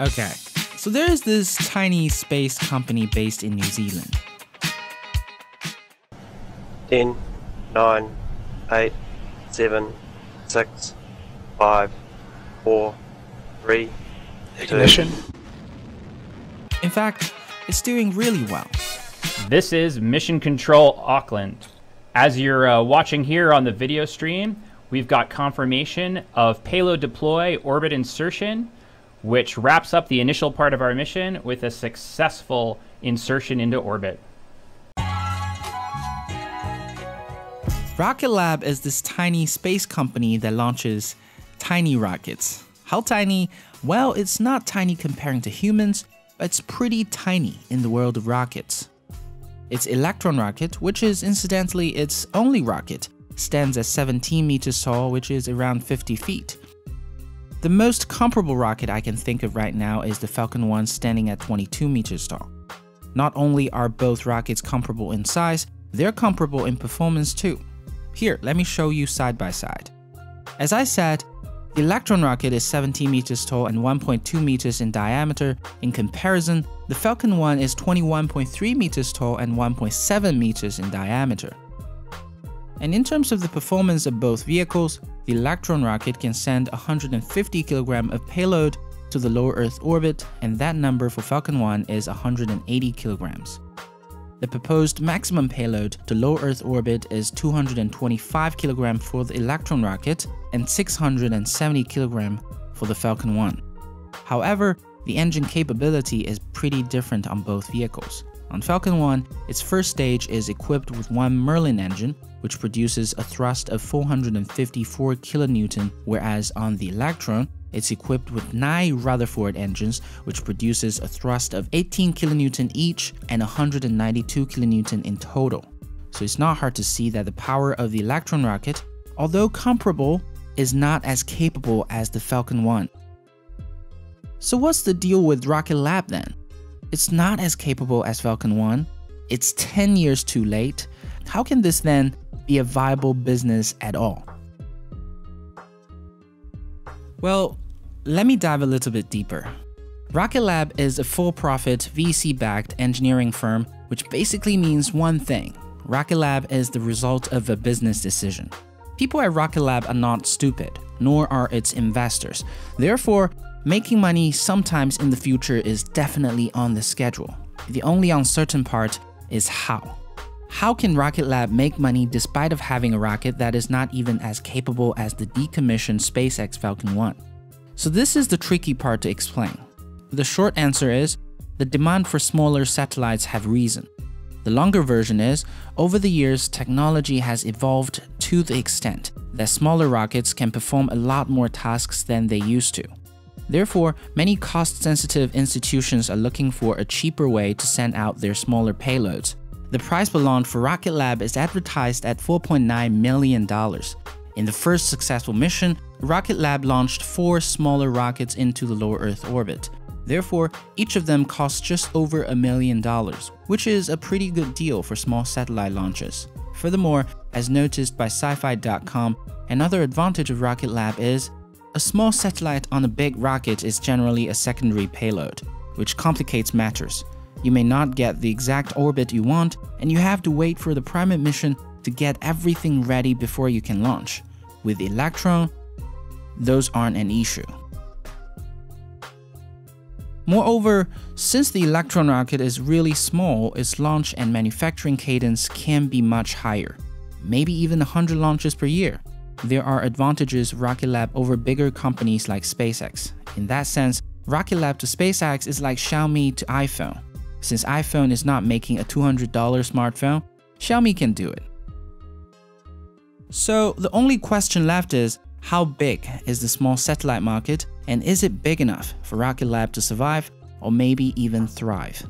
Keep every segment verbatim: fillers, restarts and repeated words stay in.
Okay, so there's this tiny space company based in New Zealand. Ten, nine, eight, seven, six, five, four, three, two. Ignition. In fact, it's doing really well. This is Mission Control Auckland. As you're uh, watching here on the video stream, we've got confirmation of payload deploy, orbit insertion, which wraps up the initial part of our mission with a successful insertion into orbit. Rocket Lab is this tiny space company that launches tiny rockets. How tiny? Well, it's not tiny comparing to humans, but it's pretty tiny in the world of rockets. Its Electron rocket, which is incidentally its only rocket, stands at seventeen meters tall, which is around fifty feet. The most comparable rocket I can think of right now is the Falcon one standing at twenty-two meters tall. Not only are both rockets comparable in size, they're comparable in performance too. Here, let me show you side by side. As I said, the Electron rocket is seventeen meters tall and one point two meters in diameter. In comparison, the Falcon one is twenty-one point three meters tall and one point seven meters in diameter. And in terms of the performance of both vehicles, the Electron rocket can send one hundred fifty kilograms of payload to the low Earth orbit, and that number for Falcon one is one hundred eighty kilograms. The proposed maximum payload to low Earth orbit is two hundred twenty-five kilograms for the Electron rocket and six hundred seventy kilograms for the Falcon one. However, the engine capability is pretty different on both vehicles. On Falcon one, its first stage is equipped with one Merlin engine, which produces a thrust of four hundred fifty-four kilonewtons, whereas on the Electron, it's equipped with nine Rutherford engines, which produces a thrust of eighteen kilonewtons each and one hundred ninety-two kilonewtons in total. So it's not hard to see that the power of the Electron rocket, although comparable, is not as capable as the Falcon one. So what's the deal with Rocket Lab then? It's not as capable as Falcon one. It's ten years too late. How can this then be a viable business at all? Well, let me dive a little bit deeper. Rocket Lab is a for-profit, V C-backed engineering firm, which basically means one thing. Rocket Lab is the result of a business decision. People at Rocket Lab are not stupid, nor are its investors. Therefore, making money sometimes in the future is definitely on the schedule. The only uncertain part is how. How can Rocket Lab make money despite of having a rocket that is not even as capable as the decommissioned SpaceX Falcon one? So this is the tricky part to explain. The short answer is, the demand for smaller satellites have risen. The longer version is, over the years, technology has evolved to the extent that smaller rockets can perform a lot more tasks than they used to. Therefore, many cost-sensitive institutions are looking for a cheaper way to send out their smaller payloads. The price per launch for Rocket Lab is advertised at four point nine million dollars. In the first successful mission, Rocket Lab launched four smaller rockets into the low Earth orbit. Therefore, each of them costs just over a million dollars, which is a pretty good deal for small satellite launches. Furthermore, as noticed by sci fi dot com, another advantage of Rocket Lab is, a small satellite on a big rocket is generally a secondary payload, which complicates matters. You may not get the exact orbit you want, and you have to wait for the primate mission to get everything ready before you can launch. With Electron, those aren't an issue. Moreover, since the Electron rocket is really small, its launch and manufacturing cadence can be much higher, maybe even one hundred launches per year. There are advantages of Rocket Lab over bigger companies like SpaceX. In that sense, Rocket Lab to SpaceX is like Xiaomi to iPhone. Since iPhone is not making a two hundred dollar smartphone, Xiaomi can do it. So the only question left is, how big is the small satellite market, and is it big enough for Rocket Lab to survive or maybe even thrive?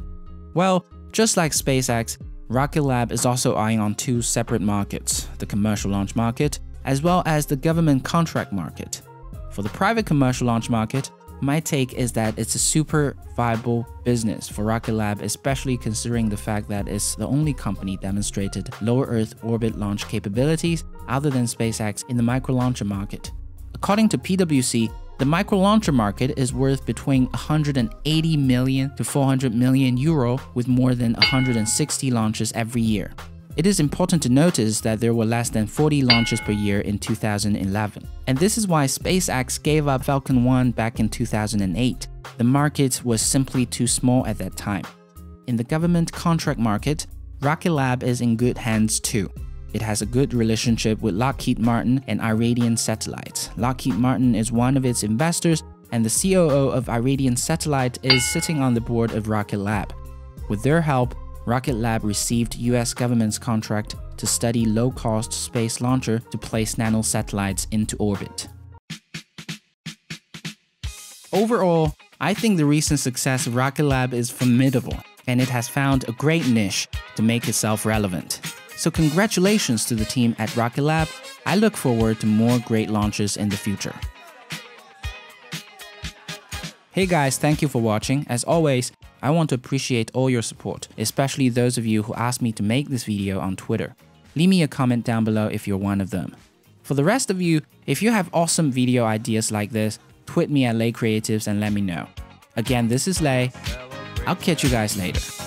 Well, just like SpaceX, Rocket Lab is also eyeing on two separate markets, the commercial launch market as well as the government contract market. For the private commercial launch market, my take is that it's a super viable business for Rocket Lab, especially considering the fact that it's the only company demonstrated low Earth orbit launch capabilities other than SpaceX in the micro launcher market. According to P w C, The micro launcher market is worth between one hundred eighty million to four hundred million euro, with more than one hundred sixty launches every year. It is important to notice that there were less than forty launches per year in two thousand eleven. And this is why SpaceX gave up Falcon one back in two thousand eight. The market was simply too small at that time. In the government contract market, Rocket Lab is in good hands too. It has a good relationship with Lockheed Martin and Iridium Satellite. Lockheed Martin is one of its investors, and the C O O of Iridium Satellite is sitting on the board of Rocket Lab. With their help, Rocket Lab received U S government's contract to study low-cost space launcher to place nanosatellites into orbit. Overall, I think the recent success of Rocket Lab is formidable, and it has found a great niche to make itself relevant. So congratulations to the team at Rocket Lab. I look forward to more great launches in the future. Hey guys, thank you for watching. As always, I want to appreciate all your support, especially those of you who asked me to make this video on Twitter. Leave me a comment down below if you're one of them. For the rest of you, if you have awesome video ideas like this, tweet me at LeiCreatives and let me know. Again, this is Lei. I'll catch you guys later.